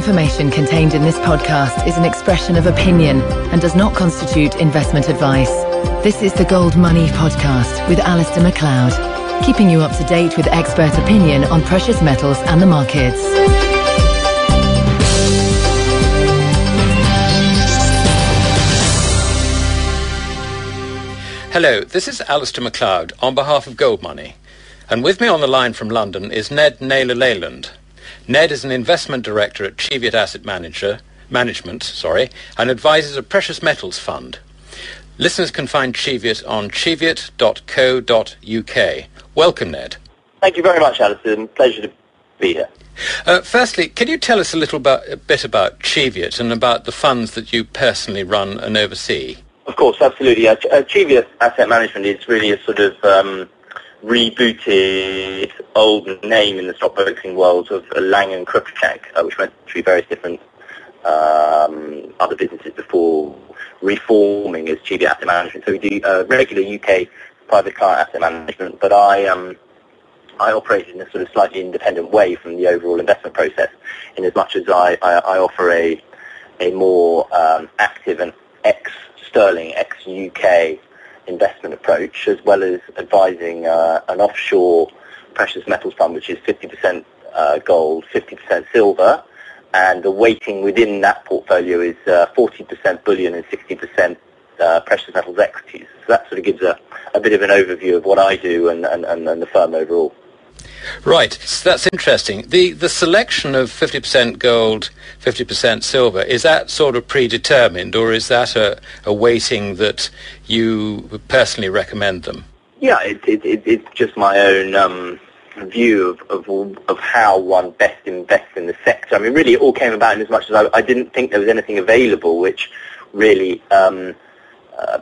information contained in this podcast is an expression of opinion and does not constitute investment advice. This is the Gold Money Podcast with Alasdair Macleod, keeping you up to date with expert opinion on precious metals and the markets. Hello, this is Alasdair Macleod on behalf of Gold Money, and with me on the line from London is Ned Naylor-Leyland. Ned is an investment director at Cheviot Asset Management, and advises a precious metals fund. Listeners can find Cheviot on cheviot.co.uk. Welcome, Ned. Thank you very much, Alison. Pleasure to be here. Firstly, can you tell us a bit about Cheviot and about the funds that you personally run and oversee? Of course, absolutely. Cheviot Asset Management is really a sort of rebooted old name in the stockbroking world of Lang and Krupschank, which went through various different other businesses before reforming as Cheviot Asset Management. So we do regular UK private client asset management, but I operate in a sort of slightly independent way from the overall investment process, in as much as I offer a more active and ex-Sterling, ex-UK investment approach, as well as advising an offshore precious metals fund, which is 50% gold, 50% silver, and the weighting within that portfolio is 40% bullion and 60% precious metals equities. So that sort of gives a bit of an overview of what I do and the firm overall. Right, so that's interesting. The selection of 50% gold, 50% silver, is that sort of predetermined, or is that a weighting that you personally recommend them? Yeah, it's just my own view of how one best invests in the sector. I mean, really it all came about in as much as I didn't think there was anything available which really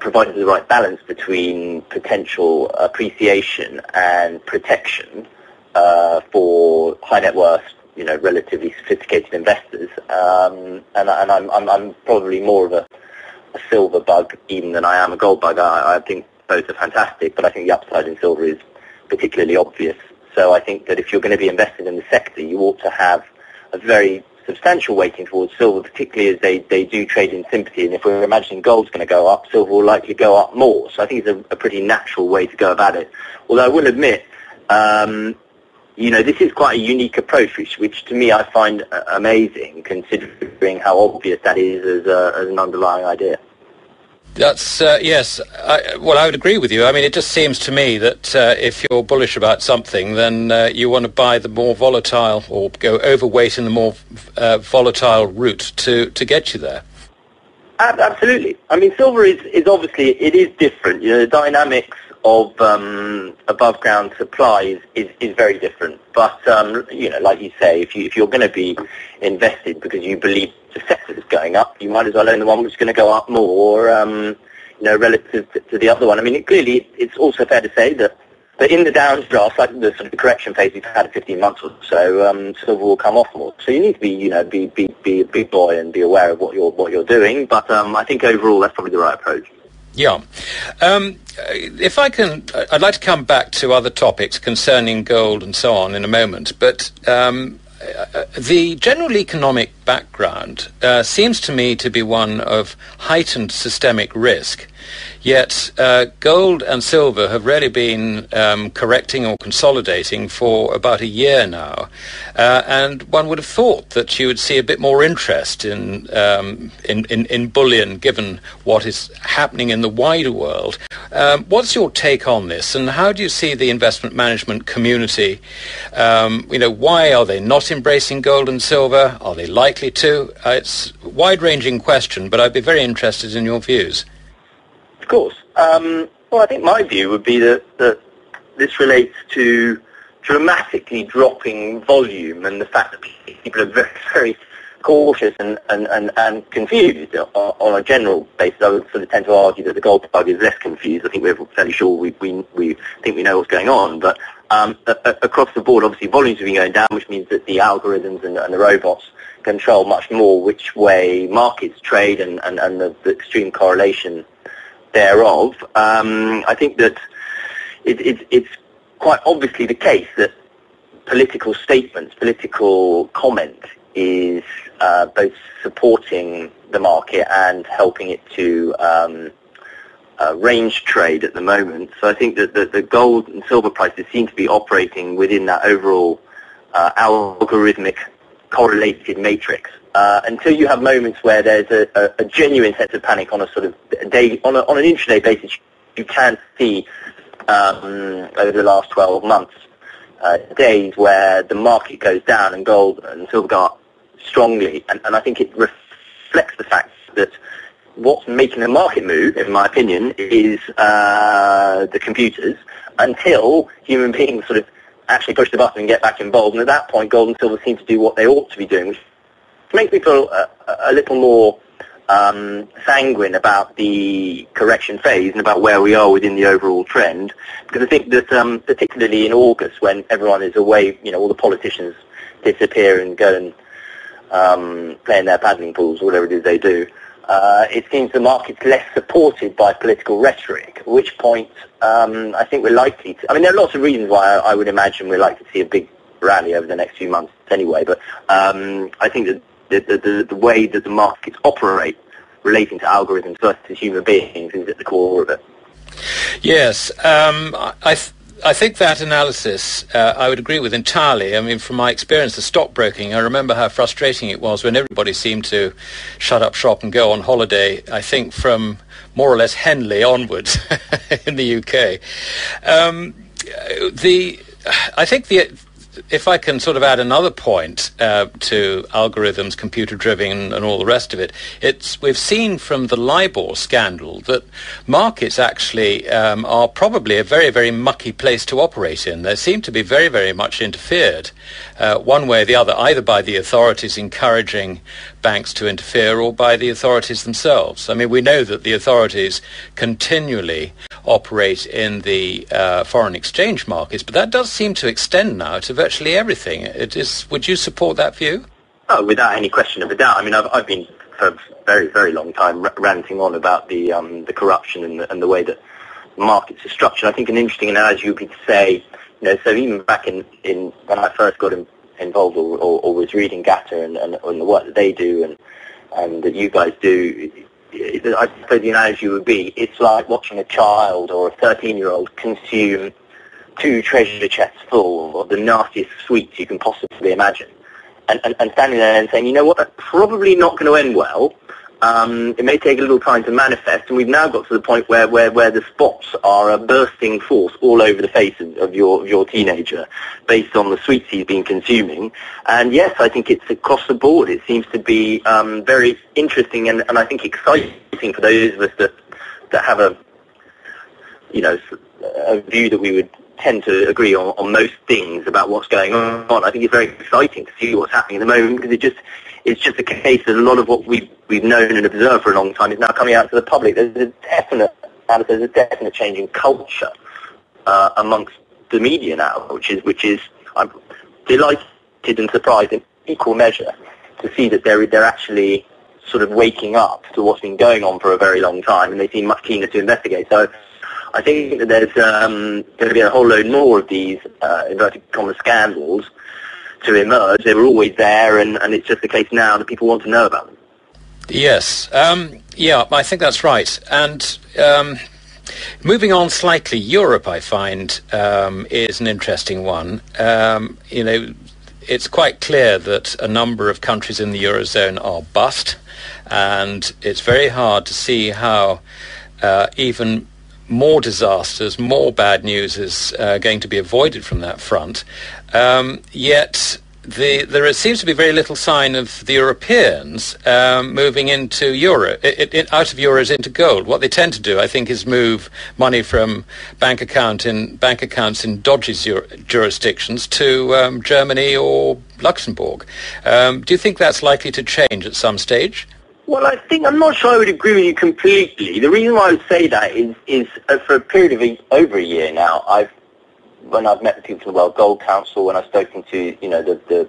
provided the right balance between potential appreciation and protection for high net worth, relatively sophisticated investors, and I'm probably more of a silver bug even than I am a gold bug. I think both are fantastic, but I think the upside in silver is particularly obvious. So I think that if you're going to be invested in the sector, you ought to have a very substantial weighting towards silver, particularly as they do trade in sympathy. And if we're imagining gold's going to go up, silver will likely go up more. So I think it's a pretty natural way to go about it. Although I will admit, this is quite a unique approach, which to me I find amazing, considering how obvious that is as an underlying idea. That's, yes, I would agree with you. I mean, it just seems to me that if you're bullish about something, then you want to buy the more volatile, or go overweight in the more volatile route to get you there. Absolutely. I mean, silver is obviously, it is different. The dynamics of above ground supply is very different, but like you say, if you're going to be invested because you believe the sector is going up, you might as well own the one which is going to go up more relative to the other one. I mean, clearly it's also fair to say that in the downdraft, like the sort of correction phase we've had 15 months or so, silver will come off more, so you need to be a big boy and be aware of what you're doing, but I think overall that's probably the right approach. Yeah. If I can, I'd like to come back to other topics concerning gold and so on in a moment, but the general economic background seems to me to be one of heightened systemic risk, yet gold and silver have really been correcting or consolidating for about a year now, and one would have thought that you would see a bit more interest in bullion, given what is happening in the wider world. What's your take on this, and how do you see the investment management community? Why are they not embracing gold and silver? Are they likely to? It's a wide-ranging question, but I'd be very interested in your views. Of course. Well, I think my view would be that this relates to dramatically dropping volume and the fact that people are very, very cautious and confused on a general basis. I would sort of tend to argue that the gold bug is less confused. I think we're fairly sure we think we know what's going on, but across the board, obviously, volumes have been going down, which means that the algorithms and the robots control much more which way markets trade and the extreme correlation thereof. I think that it's quite obviously the case that political statements, political comment is both supporting the market and helping it to range trade at the moment. So I think that the gold and silver prices seem to be operating within that overall algorithmic correlated matrix until you have moments where there's a genuine sense of panic on a sort of day, on an intraday basis. You can see over the last 12 months days where the market goes down and gold and silver go up strongly, and I think it reflects the fact that what's making the market move, in my opinion, is the computers, until human beings sort of actually push the button and get back involved. And at that point, gold and silver seem to do what they ought to be doing, which makes me feel a little more sanguine about the correction phase and about where we are within the overall trend. Because I think that particularly in August, when everyone is away, you know, all the politicians disappear and go and play in their paddling pools or whatever it is they do, it seems the market's less supported by political rhetoric, at which point I think we're likely to... I mean, there are lots of reasons why I would imagine we're likely to see a big rally over the next few months anyway, but I think that the way that the markets operate relating to algorithms versus human beings is at the core of it. Yes, I think that analysis I would agree with entirely. I mean, from my experience of stockbroking, I remember how frustrating it was when everybody seemed to shut up shop and go on holiday, I think from more or less Henley onwards in the UK. If I can sort of add another point to algorithms, computer-driven, and all the rest of it, we've seen from the LIBOR scandal that markets actually are probably a very, very mucky place to operate in. They seem to be very, very much interfered one way or the other, either by the authorities encouraging banks to interfere or by the authorities themselves. I mean, we know that the authorities continually operate in the foreign exchange markets, but that does seem to extend now to virtually everything. Would you support that view? Oh, without any question of a doubt. I mean, I've been for a very, very long time ranting on about the corruption and the way that markets are structured. I think an interesting analogy would be to say, you know, so even back in when I first got involved or was reading GATA and the work that they do and that you guys do, I suppose the analogy would be, it's like watching a child or a 13-year-old consume 2 treasure chests full of the nastiest sweets you can possibly imagine, and standing there and saying, you know what, that's probably not going to end well. It may take a little time to manifest, and we've now got to the point where the spots are a bursting force all over the face of your teenager based on the sweets he's been consuming. And yes, I think it's across the board. It seems to be very interesting and I think exciting for those of us that have a view that we would tend to agree on most things about what's going on. I think it's very exciting to see what's happening at the moment, because it's just a case that a lot of what we've known and observed for a long time is now coming out to the public. There's a definite change in culture amongst the media now, which is I'm delighted and surprised in equal measure to see that they're actually sort of waking up to what's been going on for a very long time, and they seem much keener to investigate. So I think that there's going to be a whole load more of these inverted comma scandals to emerge. They were always there, and it's just the case now that people want to know about them. Yes. Yeah, I think that's right. And moving on slightly, Europe, I find, is an interesting one. You know, it's quite clear that a number of countries in the Eurozone are bust, and it's very hard to see how even more disasters, more bad news is going to be avoided from that front. Yet there seems to be very little sign of the Europeans moving into out of euros into gold. What they tend to do, I think, is move money from bank accounts in dodgy jurisdictions to Germany or Luxembourg. Do you think that's likely to change at some stage? Well, I think I'm not sure I would agree with you completely. The reason why I would say that is for a period of over a year now, when I've met the people from the World Gold Council, when I've spoken to, you know, the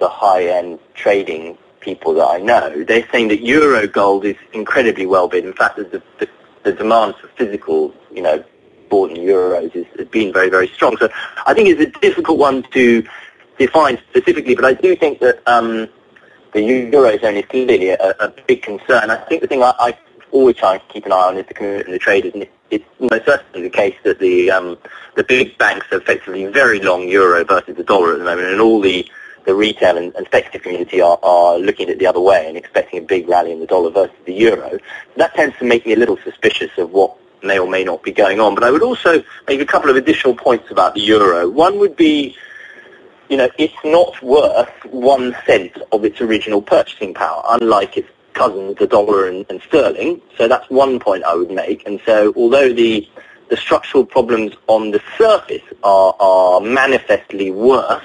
high-end trading people that I know, they're saying that Euro gold is incredibly well bid. In fact, the demand for physical, you know, bought in euros has been very, very strong. So I think it's a difficult one to define specifically, but I do think that the Eurozone is clearly a big concern. I think the thing I always try and keep an eye on is the commitment of the traders, and it's most certainly the case that the big banks are effectively very long euro versus the dollar at the moment, and all the retail and speculative community are looking at it the other way and expecting a big rally in the dollar versus the euro. That tends to make me a little suspicious of what may or may not be going on. But I would also make a couple of additional points about the euro. One would be, you know, it's not worth 1 cent of its original purchasing power, unlike its cousins, the dollar and sterling. So that's one point I would make. And so although the structural problems on the surface are manifestly worse,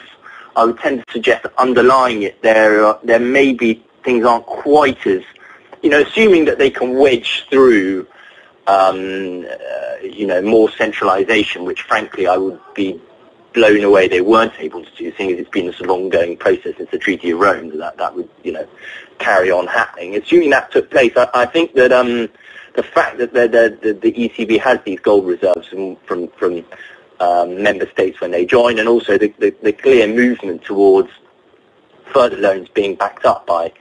I would tend to suggest that underlying it, there may be things aren't quite as, you know, assuming that they can wedge through, you know, more centralisation, which frankly I would be blown away they weren't able to do, seeing as it's been a sort of ongoing process since the Treaty of Rome, that would, you know, carry on happening. Assuming that took place, I think that the fact that the ECB has these gold reserves from member states when they join, and also the clear movement towards further loans being backed up by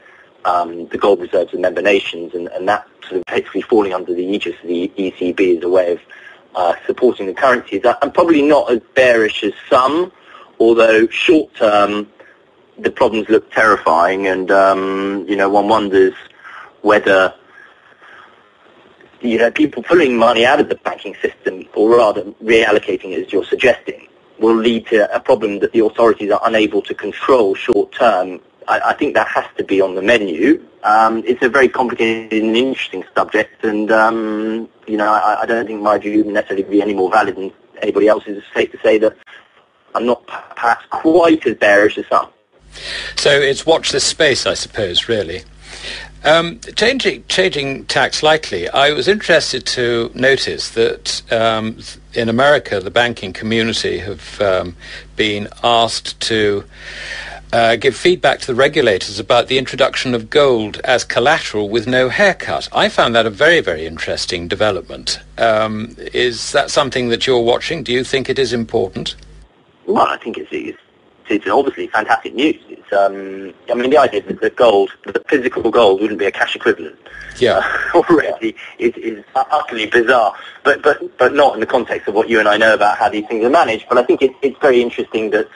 the gold reserves of member nations, and that sort of basically falling under the aegis of the ECB as a way of supporting the currencies. I'm probably not as bearish as some, although short term the problems look terrifying, and you know, one wonders whether, you know, people pulling money out of the banking system, or rather reallocating it as you're suggesting, will lead to a problem that the authorities are unable to control short term. I think that has to be on the menu. It's a very complicated and interesting subject, and you know, I don't think my view would necessarily be any more valid than anybody else's. It's safe to say that I'm not perhaps quite as bearish as some. So it's watch this space, I suppose, really. Changing tack slightly, I was interested to notice that in America the banking community have been asked to give feedback to the regulators about the introduction of gold as collateral with no haircut. I found that a very, very interesting development. Is that something that you're watching? Do you think it is important? Well, I think it's obviously fantastic news. It's, I mean, the idea that gold, the physical gold, wouldn't be a cash equivalent. Yeah. Already is utterly bizarre, but not in the context of what you and I know about how these things are managed. But I think it's very interesting that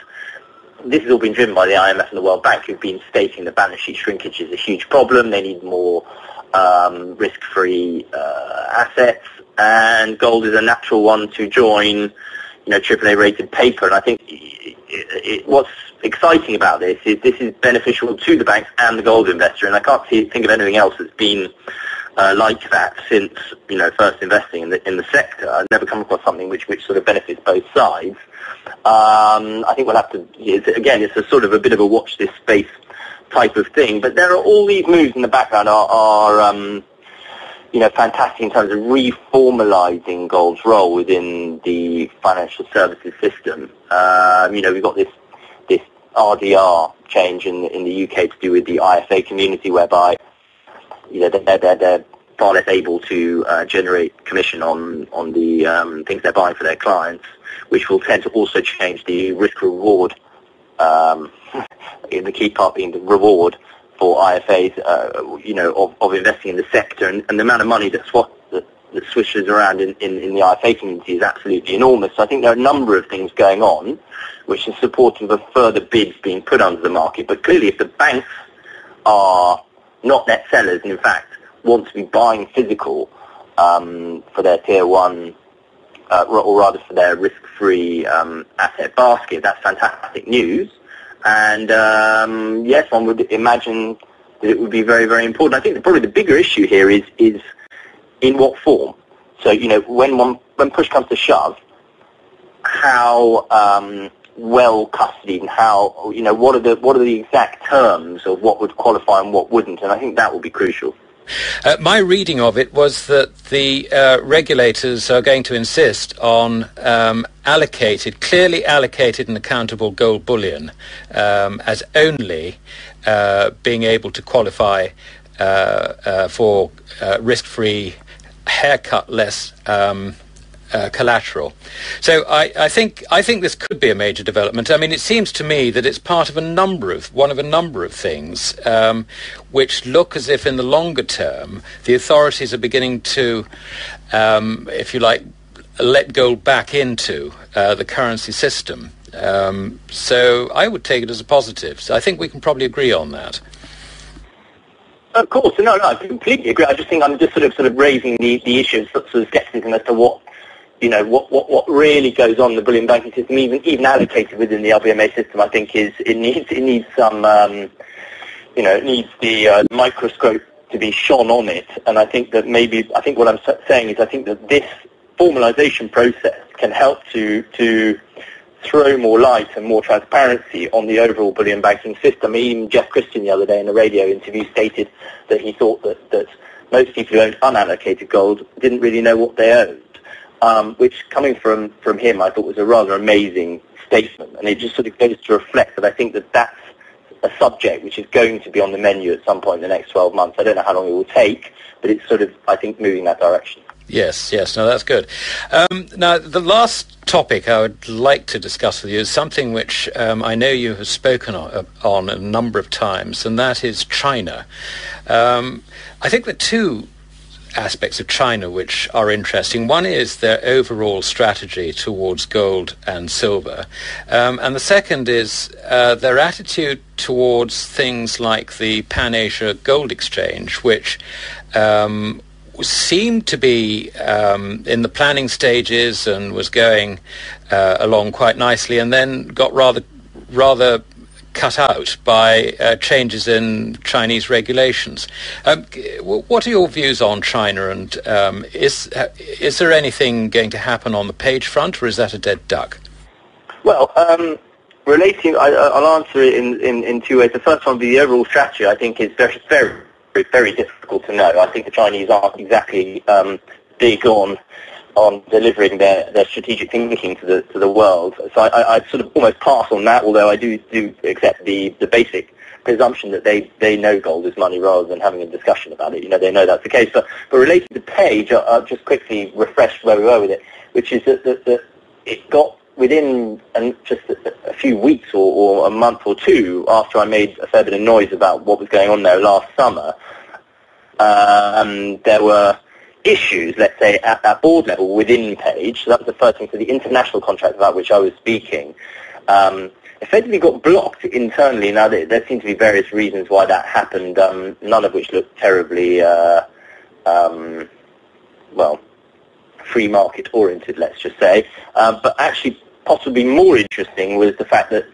this has all been driven by the IMF and the World Bank, who've been stating that balance sheet shrinkage is a huge problem. They need more risk-free assets, and gold is a natural one to join, you know, AAA-rated paper. And I think what's exciting about this is beneficial to the banks and the gold investor. And I can't think of anything else that's been like that since, you know, first investing in the sector. I've never come across something which sort of benefits both sides. I think we'll have to, again, it's a sort of a bit of a watch this space type of thing. But there are all these moves in the background are you know, fantastic in terms of reformalizing gold's role within the financial services system. You know, we've got this RDR change in the UK to do with the IFA community, whereby, you know, they're far less able to generate commission on the things they're buying for their clients, which will tend to also change the risk-reward, the key part being the reward for IFAs, you know, of investing in the sector. And the amount of money that swishes around in the IFA community is absolutely enormous. So I think there are a number of things going on which is supportive of further bids being put under the market. But clearly, if the banks are not net sellers and, in fact, want to be buying physical for their Tier 1, or rather for their risk-free asset basket, that's fantastic news. And yes, one would imagine that it would be very, very important. I think that probably the bigger issue here is in what form. So, you know, when push comes to shove, how well custodied, and how, you know, what are the exact terms of what would qualify and what wouldn't, and I think that will be crucial. My reading of it was that the regulators are going to insist on clearly allocated and accountable gold bullion as only being able to qualify for risk-free, haircut-less collateral. So I think this could be a major development. I mean, it seems to me that it's part of a number of things which look as if in the longer term the authorities are beginning to, if you like, let gold back into the currency system. So I would take it as a positive. So I think we can probably agree on that. Of course, no, I completely agree. I just think I'm just sort of raising the issue of sort of scepticism as to what really goes on in the bullion banking system, even allocated within the LBMA system. I think it needs some, it needs the microscope to be shone on it. And I think that what I'm saying is I think that this formalization process can help to throw more light and more transparency on the overall bullion banking system. Even Jeff Christian the other day in a radio interview stated that he thought that most people who owned unallocated gold didn't really know what they owned, which, coming from him, I thought was a rather amazing statement. And it just sort of goes to reflect that I think that that's a subject which is going to be on the menu at some point in the next 12 months. I don't know how long it will take, but it's sort of, I think, moving that direction. Yes, no, that's good. Now, the last topic I would like to discuss with you is something which I know you have spoken on a number of times, and that is China. I think there are two aspects of China which are interesting. One is their overall strategy towards gold and silver, and the second is their attitude towards things like the Pan-Asia Gold Exchange, which seemed to be in the planning stages and was going along quite nicely, and then got rather cut out by changes in Chinese regulations. What are your views on China, and is there anything going to happen on the PAGE front, or is that a dead duck? Well, I'll answer it in two ways. The first one would be the overall strategy. I think is very, very difficult to know. I think the Chinese aren't exactly big on delivering their strategic thinking to the world. So I sort of almost pass on that, although I do accept the basic presumption that they know gold is money rather than having a discussion about it. You know, they know that's the case. But related to PAGE, I'll just quickly refresh where we were with it, which is that it got within just a few weeks or a month or two after I made a fair bit of noise about what was going on there last summer. There were issues, let's say, at that board level within PAGE. So that was the first thing. So the international contract about which I was speaking effectively got blocked internally. Now, there seem to be various reasons why that happened, none of which looked terribly, free market oriented, let's just say. But actually, possibly more interesting was the fact that,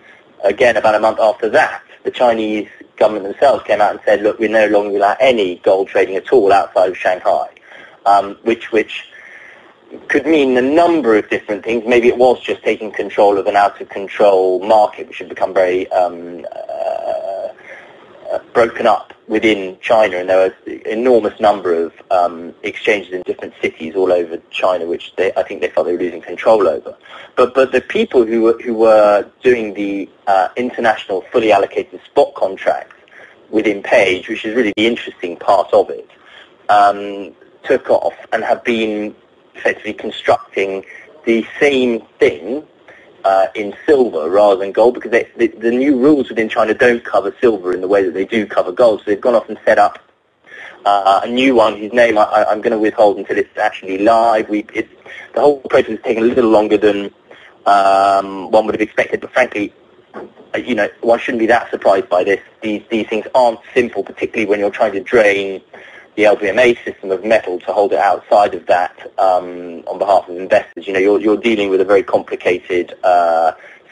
again, about a month after that, the Chinese government themselves came out and said, look, we're no longer allowing any gold trading at all outside of Shanghai, which could mean a number of different things. Maybe it was just taking control of an out-of-control market, which had become very broken up within China, and there was an enormous number of exchanges in different cities all over China, which I think they felt they were losing control over. But the people who were doing the international fully allocated spot contracts within PAGE, which is really the interesting part of it, took off and have been effectively constructing the same thing in silver rather than gold, because the new rules within China don't cover silver in the way that they do cover gold. So they've gone off and set up a new one whose name I'm going to withhold until it's actually live. The whole process has taken a little longer than one would have expected, but frankly, one shouldn't be that surprised by this. These things aren't simple, particularly when you're trying to drain the LBMA system of metal to hold it outside of that on behalf of investors. You're dealing with a very complicated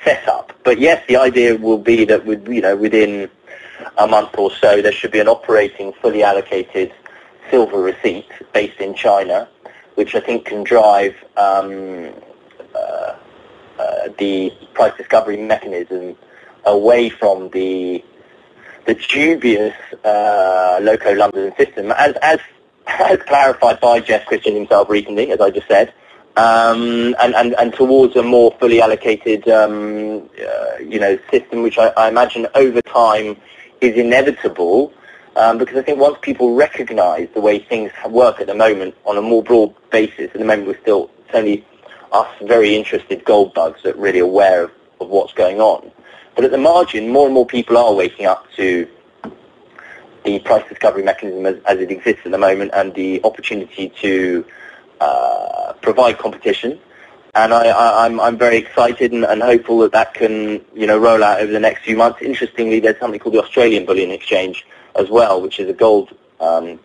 setup. But yes, the idea will be that within a month or so there should be an operating fully allocated silver receipt based in China, which I think can drive the price discovery mechanism away from the dubious loco London system, as clarified by Jeff Christian himself recently, as I just said, and towards a more fully allocated system, which I imagine over time is inevitable, because I think once people recognise the way things work at the moment on a more broad basis. At the moment, we're still only us very interested gold bugs that are really aware of what's going on. But at the margin, more and more people are waking up to the price discovery mechanism as it exists at the moment and the opportunity to provide competition. And I'm very excited and hopeful that that can, you know, roll out over the next few months. Interestingly, there's something called the Australian Bullion Exchange as well, which is a gold sort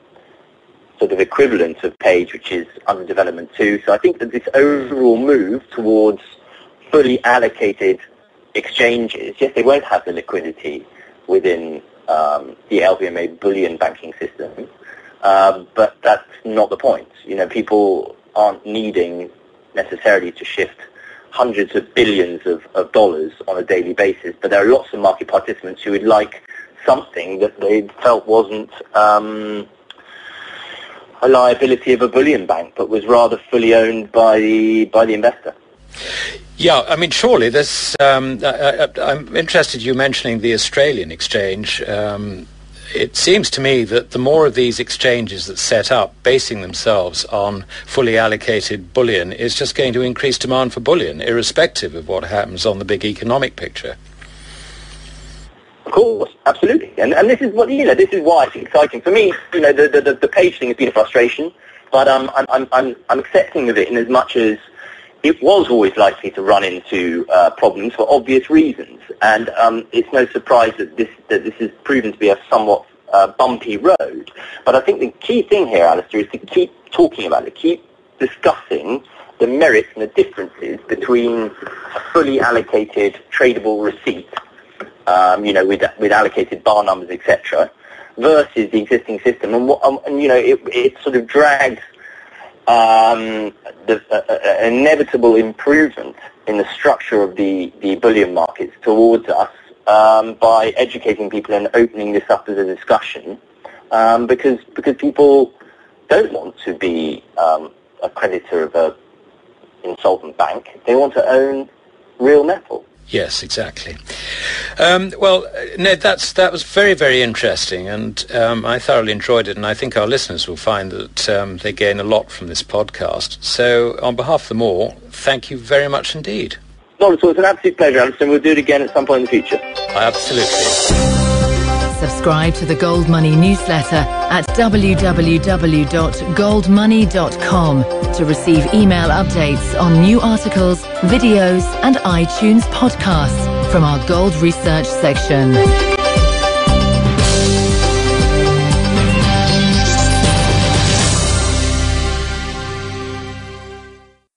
of equivalent of PAGE, which is under development too. So I think that this overall move towards fully allocated exchanges, yes, they won't have the liquidity within the LBMA bullion banking system, but that's not the point. You know, people aren't needing necessarily to shift hundreds of billions of dollars on a daily basis, but there are lots of market participants who would like something that they felt wasn't a liability of a bullion bank, but was rather fully owned by the investor. Yeah, I mean, surely this, I'm interested you mentioning the Australian exchange. It seems to me that the more of these exchanges that set up basing themselves on fully allocated bullion is just going to increase demand for bullion, irrespective of what happens on the big economic picture. Of course, absolutely. And this is what, you know, this is why it's exciting. For me, you know, the PAGE thing has been a frustration, but I'm accepting of it in as much as it was always likely to run into problems for obvious reasons, and it's no surprise that this has proven to be a somewhat bumpy road. But I think the key thing here, Alasdair, is to keep talking about it, keep discussing the merits and the differences between a fully allocated tradable receipt, you know, with allocated bar numbers, etc., versus the existing system, and you know, it sort of drags the inevitable improvement in the structure of the bullion markets towards us by educating people and opening this up as a discussion, because people don't want to be a creditor of an insolvent bank. They want to own real metal. Yes, exactly. Well, Ned, that was very, very interesting, and I thoroughly enjoyed it, and I think our listeners will find that they gain a lot from this podcast. So on behalf of them all, thank you very much indeed. Not at all. It's an absolute pleasure, Alison. We'll do it again at some point in the future. Absolutely. Subscribe to the Gold Money newsletter at www.goldmoney.com to receive email updates on new articles, videos, and iTunes podcasts from our gold research section.